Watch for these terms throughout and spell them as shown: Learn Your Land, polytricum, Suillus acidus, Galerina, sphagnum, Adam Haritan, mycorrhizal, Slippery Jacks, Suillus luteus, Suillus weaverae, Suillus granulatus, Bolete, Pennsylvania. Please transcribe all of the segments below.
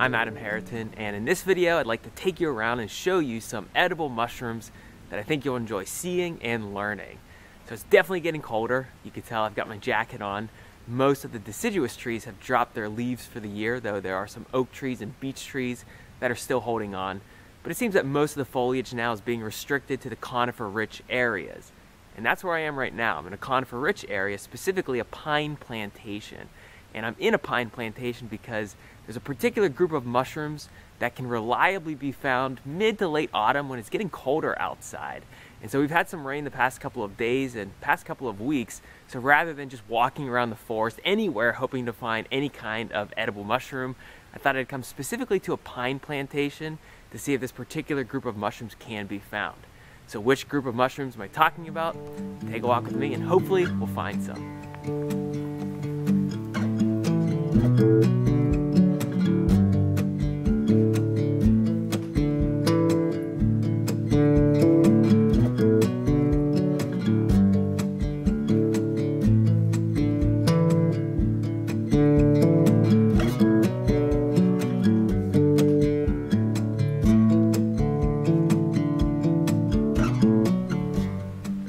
I'm Adam Haritan, and in this video I'd like to take you around and show you some edible mushrooms that I think you'll enjoy seeing and learning. So it's definitely getting colder. You can tell I've got my jacket on. Most of the deciduous trees have dropped their leaves for the year, though there are some oak trees and beech trees that are still holding on. But it seems that most of the foliage now is being restricted to the conifer-rich areas. And that's where I am right now. I'm in a conifer-rich area, specifically a pine plantation. And I'm in a pine plantation because there's a particular group of mushrooms that can reliably be found mid to late autumn when it's getting colder outside. And so we've had some rain the past couple of days and past couple of weeks. So rather than just walking around the forest anywhere hoping to find any kind of edible mushroom, I thought I'd come specifically to a pine plantation to see if this particular group of mushrooms can be found. So which group of mushrooms am I talking about? Take a walk with me and hopefully we'll find some.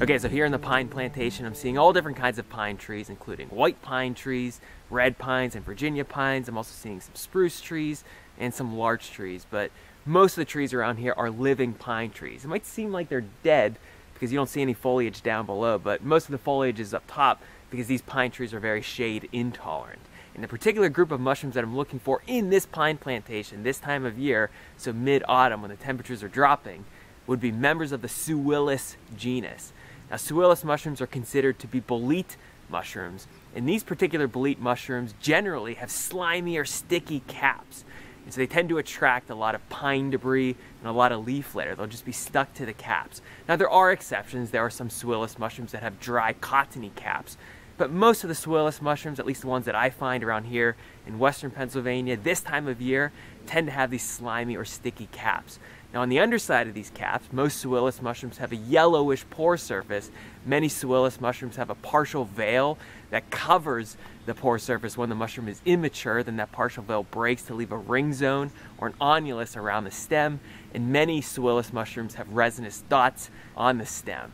Okay, so here in the pine plantation, I'm seeing all different kinds of pine trees, including white pine trees, red pines, and Virginia pines. I'm also seeing some spruce trees and some larch trees, but most of the trees around here are living pine trees. It might seem like they're dead because you don't see any foliage down below, but most of the foliage is up top because these pine trees are very shade intolerant. And the particular group of mushrooms that I'm looking for in this pine plantation this time of year, so mid-autumn when the temperatures are dropping, would be members of the Suillus genus. Now, Suillus mushrooms are considered to be bolete mushrooms, and these particular bolete mushrooms generally have slimy or sticky caps, and so they tend to attract a lot of pine debris and a lot of leaf litter. They'll just be stuck to the caps. Now, there are exceptions. There are some Suillus mushrooms that have dry, cottony caps, but most of the Suillus mushrooms, at least the ones that I find around here in western Pennsylvania this time of year, tend to have these slimy or sticky caps. Now, on the underside of these caps, most Suillus mushrooms have a yellowish pore surface. Many Suillus mushrooms have a partial veil that covers the pore surface. When the mushroom is immature, then that partial veil breaks to leave a ring zone or an annulus around the stem. And many Suillus mushrooms have resinous dots on the stem.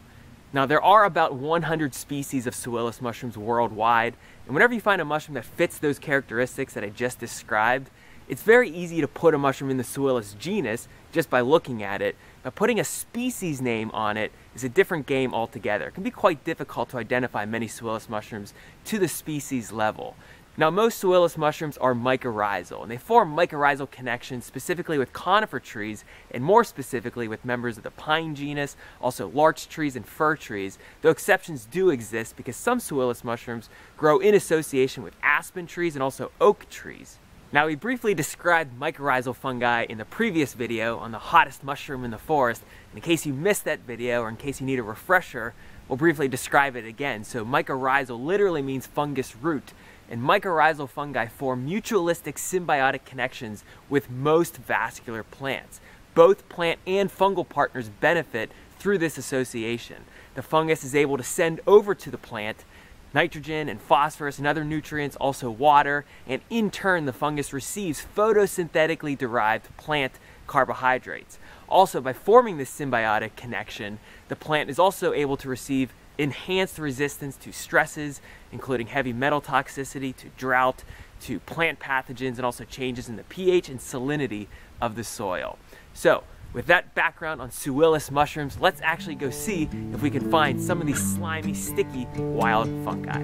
Now, there are about 100 species of Suillus mushrooms worldwide. And whenever you find a mushroom that fits those characteristics that I just described, it's very easy to put a mushroom in the Suillus genus just by looking at it, but putting a species name on it is a different game altogether. It can be quite difficult to identify many Suillus mushrooms to the species level. Now, most Suillus mushrooms are mycorrhizal, and they form mycorrhizal connections specifically with conifer trees, and more specifically with members of the pine genus, also larch trees and fir trees, though exceptions do exist because some Suillus mushrooms grow in association with aspen trees and also oak trees. Now, we briefly described mycorrhizal fungi in the previous video on the hottest mushroom in the forest. In case you missed that video or in case you need a refresher, we'll briefly describe it again. So mycorrhizal literally means fungus root, and mycorrhizal fungi form mutualistic symbiotic connections with most vascular plants. Both plant and fungal partners benefit through this association. The fungus is able to send over to the plant nitrogen and phosphorus and other nutrients, also water, and in turn the fungus receives photosynthetically derived plant carbohydrates. Also, by forming this symbiotic connection, the plant is also able to receive enhanced resistance to stresses, including heavy metal toxicity, to drought, to plant pathogens, and also changes in the pH and salinity of the soil. So, with that background on Suillus mushrooms, let's actually go see if we can find some of these slimy, sticky, wild fungi.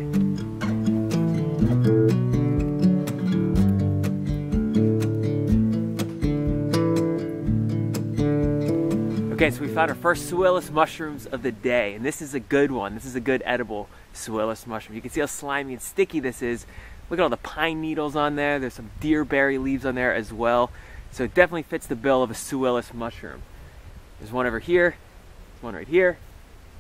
Okay, so we found our first Suillus mushrooms of the day, and this is a good one. This is a good edible Suillus mushroom. You can see how slimy and sticky this is. Look at all the pine needles on there. There's some deerberry leaves on there as well. So it definitely fits the bill of a Suillus mushroom. There's one over here, one right here,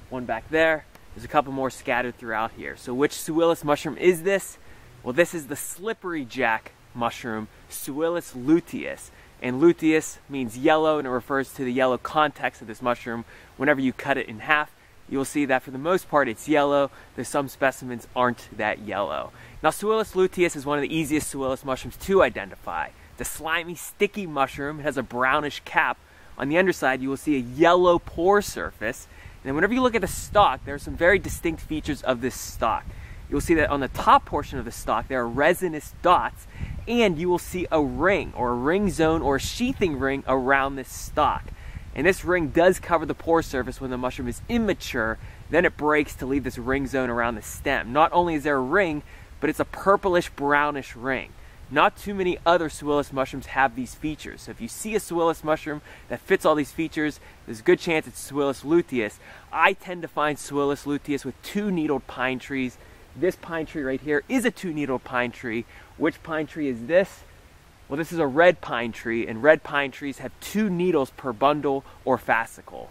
one back there. There's a couple more scattered throughout here. So which Suillus mushroom is this? Well, this is the slippery jack mushroom, Suillus luteus. And luteus means yellow, and it refers to the yellow context of this mushroom. Whenever you cut it in half, you'll see that for the most part it's yellow, though some specimens aren't that yellow. Now, Suillus luteus is one of the easiest Suillus mushrooms to identify. The slimy, sticky mushroom has a brownish cap. On the underside, you will see a yellow pore surface. And then whenever you look at the stalk, there are some very distinct features of this stalk. You'll see that on the top portion of the stalk, there are resinous dots, and you will see a ring or a ring zone or a sheathing ring around this stalk. And this ring does cover the pore surface when the mushroom is immature, then it breaks to leave this ring zone around the stem. Not only is there a ring, but it's a purplish brownish ring. Not too many other Suillus mushrooms have these features. So if you see a Suillus mushroom that fits all these features, there's a good chance it's Suillus luteus. I tend to find Suillus luteus with two-needled pine trees. This pine tree right here is a two-needled pine tree. Which pine tree is this? Well, this is a red pine tree, and red pine trees have two needles per bundle or fascicle.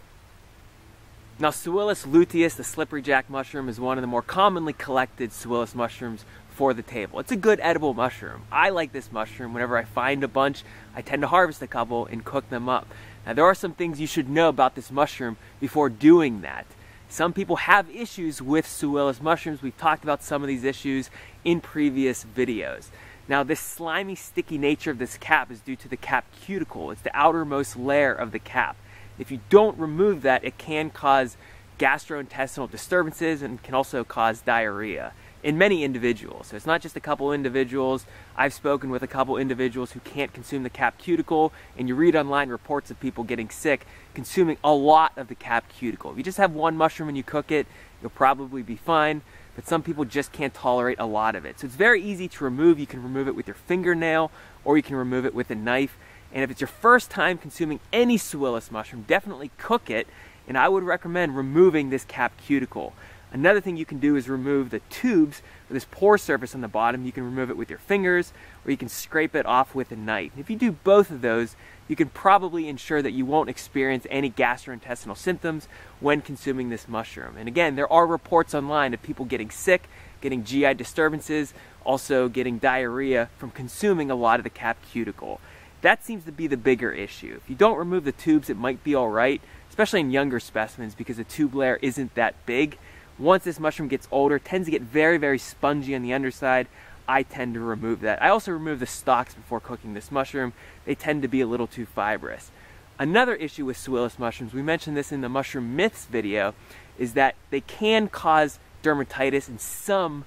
Now, Suillus luteus, the slippery jack mushroom, is one of the more commonly collected Suillus mushrooms for the table. It's a good edible mushroom. I like this mushroom. Whenever I find a bunch, I tend to harvest a couple and cook them up. Now, there are some things you should know about this mushroom before doing that. Some people have issues with Suillus mushrooms. We've talked about some of these issues in previous videos. Now, this slimy, sticky nature of this cap is due to the cap cuticle. It's the outermost layer of the cap. If you don't remove that, it can cause gastrointestinal disturbances and can also cause diarrhea in many individuals. So it's not just a couple individuals. I've spoken with a couple individuals who can't consume the cap cuticle, and you read online reports of people getting sick consuming a lot of the cap cuticle. If you just have one mushroom and you cook it, you'll probably be fine, but some people just can't tolerate a lot of it. So it's very easy to remove. You can remove it with your fingernail, or you can remove it with a knife. And if it's your first time consuming any Suillus mushroom, definitely cook it, and I would recommend removing this cap cuticle. Another thing you can do is remove the tubes with this pore surface on the bottom. You can remove it with your fingers, or you can scrape it off with a knife. If you do both of those, you can probably ensure that you won't experience any gastrointestinal symptoms when consuming this mushroom. And again, there are reports online of people getting sick, getting GI disturbances, also getting diarrhea from consuming a lot of the cap cuticle. That seems to be the bigger issue. If you don't remove the tubes, it might be all right, especially in younger specimens because the tube layer isn't that big. Once this mushroom gets older, it tends to get very, very spongy on the underside. I tend to remove that. I also remove the stalks before cooking this mushroom. They tend to be a little too fibrous. Another issue with Suillus mushrooms, we mentioned this in the Mushroom Myths video, is that they can cause dermatitis in some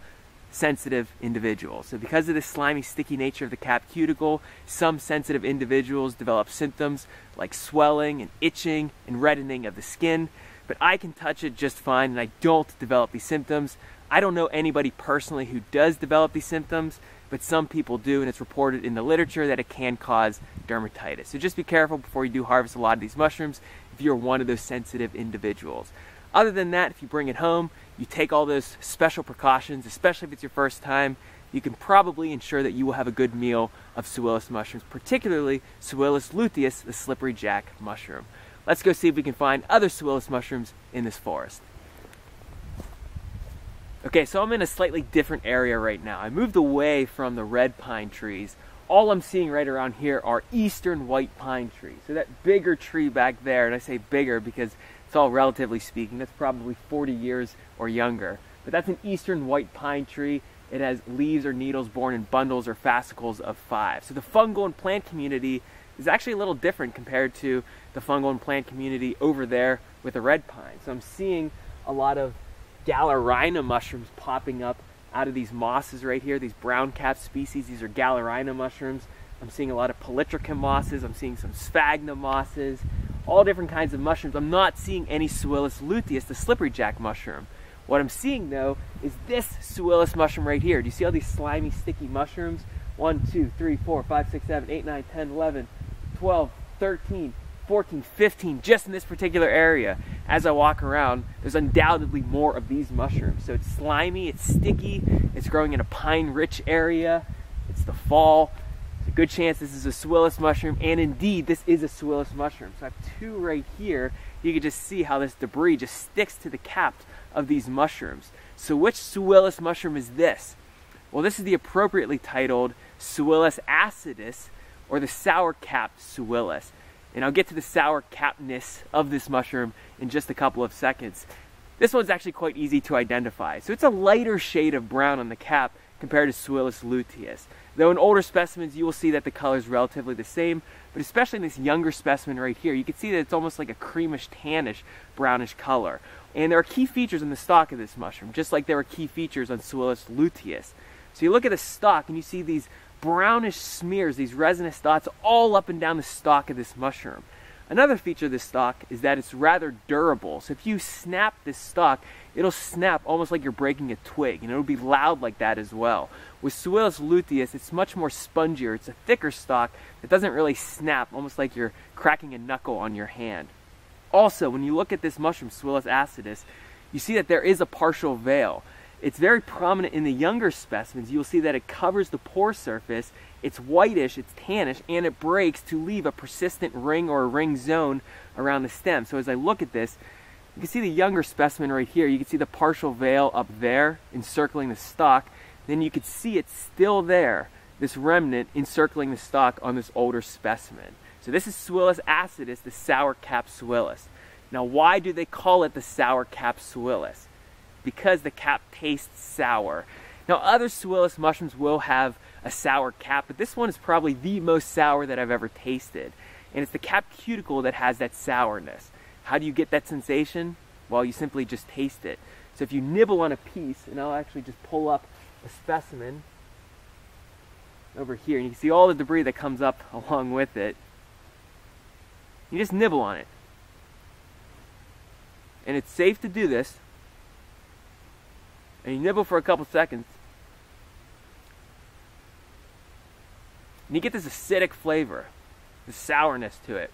sensitive individuals. So because of this slimy, sticky nature of the cap cuticle, some sensitive individuals develop symptoms like swelling and itching and reddening of the skin. But I can touch it just fine, and I don't develop these symptoms. I don't know anybody personally who does develop these symptoms, but some people do, and it's reported in the literature that it can cause dermatitis. So just be careful before you do harvest a lot of these mushrooms if you're one of those sensitive individuals. Other than that, if you bring it home, you take all those special precautions, especially if it's your first time, you can probably ensure that you will have a good meal of Suillus mushrooms, particularly Suillus luteus, the slippery jack mushroom. Let's go see if we can find other Suillus mushrooms in this forest. Okay, so I'm in a slightly different area right now. I moved away from the red pine trees. All I'm seeing right around here are eastern white pine trees. So that bigger tree back there, and I say bigger because it's all relatively speaking, that's probably 40 years or younger. But that's an eastern white pine tree. It has leaves or needles borne in bundles or fascicles of 5. So the fungal and plant community is actually a little different compared to the fungal and plant community over there with the red pine. So I'm seeing a lot of Galerina mushrooms popping up out of these mosses right here, these brown cap species. These are Galerina mushrooms. I'm seeing a lot of polytricum mosses. I'm seeing some sphagnum mosses, all different kinds of mushrooms. I'm not seeing any Suillus luteus, the slippery jack mushroom. What I'm seeing though is this Suillus mushroom right here. Do you see all these slimy, sticky mushrooms? 1, 2, 3, 4, 5, 6, 7, 8, 9, 10, 11, 12, 13, 14, 15, just in this particular area. As I walk around, there's undoubtedly more of these mushrooms. So it's slimy, it's sticky, it's growing in a pine-rich area, it's the fall. There's a good chance this is a Suillus mushroom, and indeed, this is a Suillus mushroom. So I have two right here. You can just see how this debris just sticks to the caps of these mushrooms. So which Suillus mushroom is this? Well, this is the appropriately titled Suillus acidus, or the sour cap Suillus. And I'll get to the sour capness of this mushroom in just a couple of seconds. This one's actually quite easy to identify. So it's a lighter shade of brown on the cap compared to Suillus luteus. Though in older specimens you will see that the color is relatively the same, but especially in this younger specimen right here, you can see that it's almost like a creamish, tannish, brownish color. And there are key features in the stalk of this mushroom, just like there were key features on Suillus luteus. So you look at the stalk and you see these brownish smears, these resinous dots all up and down the stalk of this mushroom. Another feature of this stalk is that it's rather durable. So if you snap this stalk, it'll snap almost like you're breaking a twig, and it'll be loud like that as well. With Suillus luteus, it's much more spongier. It's a thicker stalk that doesn't really snap, almost like you're cracking a knuckle on your hand. Also, when you look at this mushroom, Suillus acidus, you see that there is a partial veil. It's very prominent in the younger specimens. You'll see that it covers the pore surface, it's whitish, it's tannish, and it breaks to leave a persistent ring or a ring zone around the stem. So as I look at this, you can see the younger specimen right here. You can see the partial veil up there encircling the stalk. Then you can see it's still there, this remnant encircling the stalk on this older specimen. So this is Suillus acidus, the sour cap Suillus. Now why do they call it the sour cap Suillus? Because the cap tastes sour. Now other Suillus mushrooms will have a sour cap, but this one is probably the most sour that I've ever tasted. And it's the cap cuticle that has that sourness. How do you get that sensation? Well, you simply just taste it. So if you nibble on a piece, and I'll actually just pull up a specimen over here, and you can see all the debris that comes up along with it. You just nibble on it. And it's safe to do this. And you nibble for a couple seconds. And you get this acidic flavor, the sourness to it.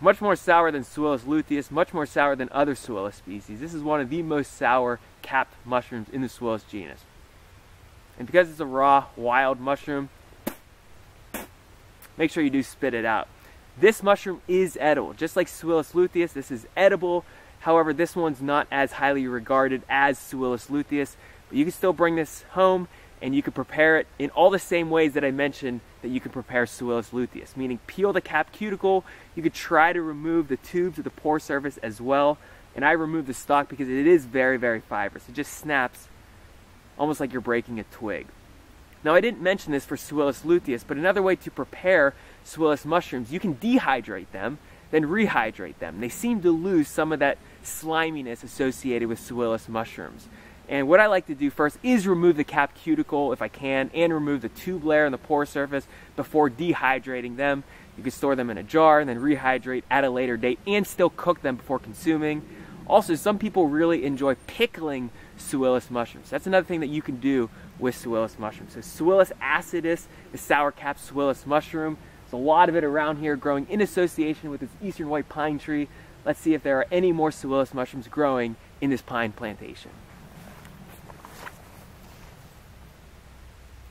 Much more sour than Suillus luteus, much more sour than other Suillus species. This is one of the most sour capped mushrooms in the Suillus genus. And because it's a raw, wild mushroom, make sure you do spit it out. This mushroom is edible. Just like Suillus luteus, this is edible. However, this one's not as highly regarded as Suillus luteus, but you can still bring this home and you can prepare it in all the same ways that I mentioned that you can prepare Suillus luteus, meaning peel the cap cuticle, you could try to remove the tubes of the pore surface as well, and I removed the stalk because it is very, very fibrous. It just snaps almost like you're breaking a twig. Now I didn't mention this for Suillus luteus, but another way to prepare Suillus mushrooms, you can dehydrate them, then rehydrate them. They seem to lose some of that sliminess associated with Suillus mushrooms. And what I like to do first is remove the cap cuticle if I can, and remove the tube layer and the pore surface before dehydrating them. You can store them in a jar and then rehydrate at a later date and still cook them before consuming. Also, some people really enjoy pickling Suillus mushrooms. That's another thing that you can do with Suillus mushrooms. So Suillus acidus, the sour cap Suillus mushroom. There's a lot of it around here growing in association with this eastern white pine tree. Let's see if there are any more Suillus mushrooms growing in this pine plantation.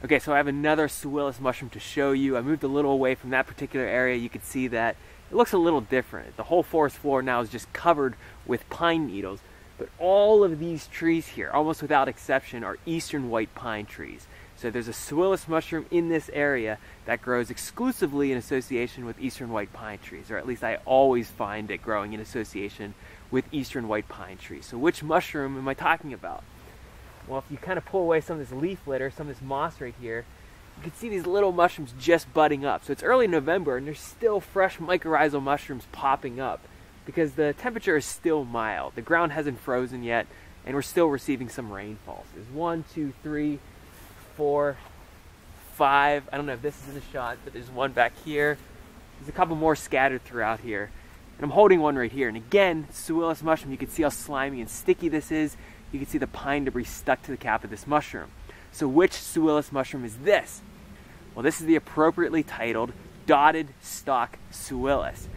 Okay, so I have another Suillus mushroom to show you. I moved a little away from that particular area. You can see that it looks a little different. The whole forest floor now is just covered with pine needles, but all of these trees here, almost without exception, are eastern white pine trees. So there's a Suillus mushroom in this area that grows exclusively in association with eastern white pine trees, or at least I always find it growing in association with eastern white pine trees. So which mushroom am I talking about? Well, if you kind of pull away some of this leaf litter, some of this moss right here, you can see these little mushrooms just budding up. So it's early November and there's still fresh mycorrhizal mushrooms popping up because the temperature is still mild. The ground hasn't frozen yet and we're still receiving some rainfalls. So there's 1, 2, 3, 4, 5. I don't know if this is in the shot, but there's one back here. There's a couple more scattered throughout here. And I'm holding one right here. And again, Suillus mushroom, you can see how slimy and sticky this is. You can see the pine debris stuck to the cap of this mushroom. So which Suillus mushroom is this? Well, this is the appropriately titled dotted stalk Suillus.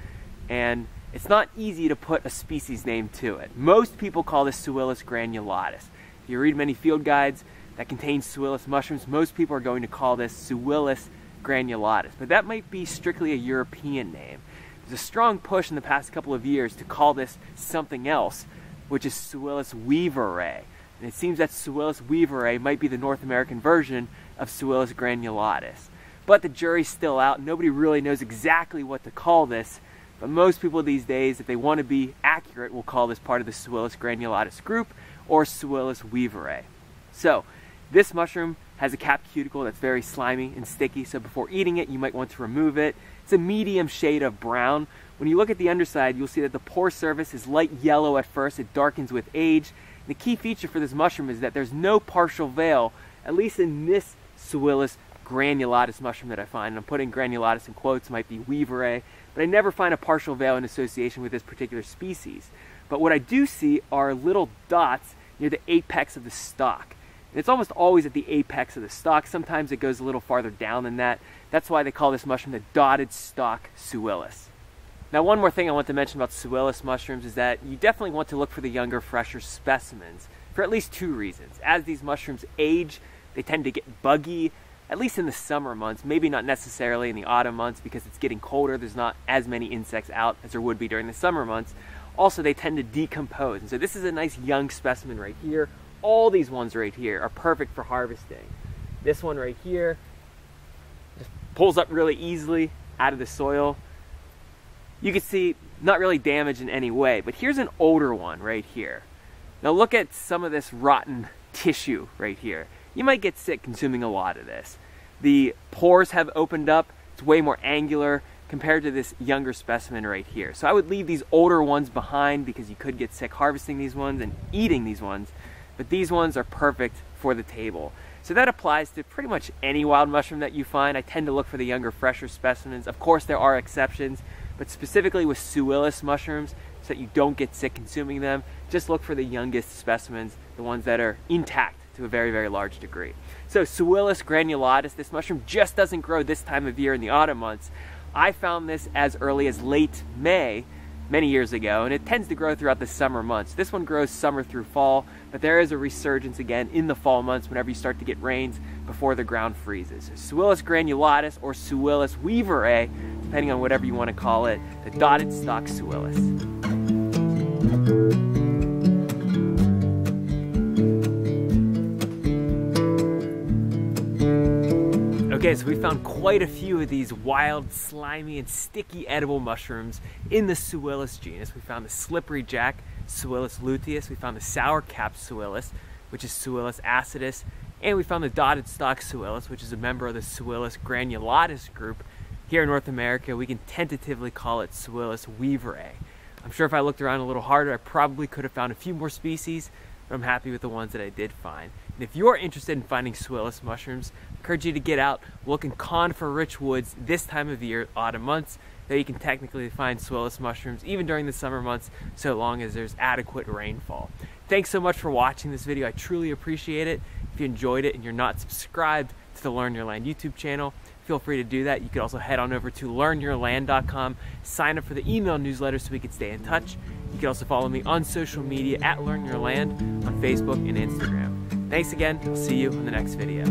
And it's not easy to put a species name to it. Most people call this Suillus granulatus. If you read many field guides that contains Suillus mushrooms, most people are going to call this Suillus granulatus, but that might be strictly a European name. There's a strong push in the past couple of years to call this something else, which is Suillus weaverae, and it seems that Suillus weaverae might be the North American version of Suillus granulatus. But the jury's still out. Nobody really knows exactly what to call this, but most people these days, if they want to be accurate, will call this part of the Suillus granulatus group or Suillus weaverae. So This mushroom has a cap cuticle that's very slimy and sticky, so before eating it, you might want to remove it. It's a medium shade of brown. When you look at the underside, you'll see that the pore surface is light yellow at first. It darkens with age. The key feature for this mushroom is that there's no partial veil, at least in this Suillus granulatus mushroom that I find. I'm putting granulatus in quotes, it might be weaverae, but I never find a partial veil in association with this particular species. But what I do see are little dots near the apex of the stalk. And it's almost always at the apex of the stalk. Sometimes it goes a little farther down than that. That's why they call this mushroom the dotted stalk Suillus. Now, one more thing I want to mention about Suillus mushrooms is that you definitely want to look for the younger, fresher specimens for at least two reasons. As these mushrooms age, they tend to get buggy, at least in the summer months, maybe not necessarily in the autumn months because it's getting colder. There's not as many insects out as there would be during the summer months. Also, they tend to decompose. And so this is a nice young specimen right here. All these ones right here are perfect for harvesting. This one right here just pulls up really easily out of the soil. You can see, not really damaged in any way, but here's an older one right here. Now look at some of this rotten tissue right here. You might get sick consuming a lot of this. The pores have opened up, it's way more angular compared to this younger specimen right here. So I would leave these older ones behind because you could get sick harvesting these ones and eating these ones, but these ones are perfect for the table. So that applies to pretty much any wild mushroom that you find. I tend to look for the younger, fresher specimens. Of course, there are exceptions, but specifically with Suillus mushrooms, so that you don't get sick consuming them, just look for the youngest specimens, the ones that are intact to a very, very large degree. So Suillus granulatus, this mushroom just doesn't grow this time of year in the autumn months. I found this as early as late May, many years ago, and it tends to grow throughout the summer months. This one grows summer through fall, but there is a resurgence again in the fall months whenever you start to get rains before the ground freezes. So Suillus granulatus or Suillus weaverae, depending on whatever you want to call it, the dotted stalk Suillus. Okay, so we found quite a few of these wild, slimy, and sticky edible mushrooms in the Suillus genus. We found the slippery jack, Suillus luteus. We found the sour cap Suillus, which is Suillus acidus. And we found the dotted stalk Suillus, which is a member of the Suillus granulatus group. Here in North America, we can tentatively call it Suillus weaverae. I'm sure if I looked around a little harder, I probably could have found a few more species, but I'm happy with the ones that I did find. And if you're interested in finding Suillus mushrooms, I encourage you to get out, look and con for rich woods this time of year, autumn months. There you can technically find Suillus mushrooms even during the summer months, so long as there's adequate rainfall. Thanks so much for watching this video. I truly appreciate it. If you enjoyed it and you're not subscribed to the Learn Your Land YouTube channel, feel free to do that. You can also head on over to learnyourland.com, sign up for the email newsletter so we can stay in touch. You can also follow me on social media at Learn Your Land on Facebook and Instagram. Thanks again, I'll see you in the next video.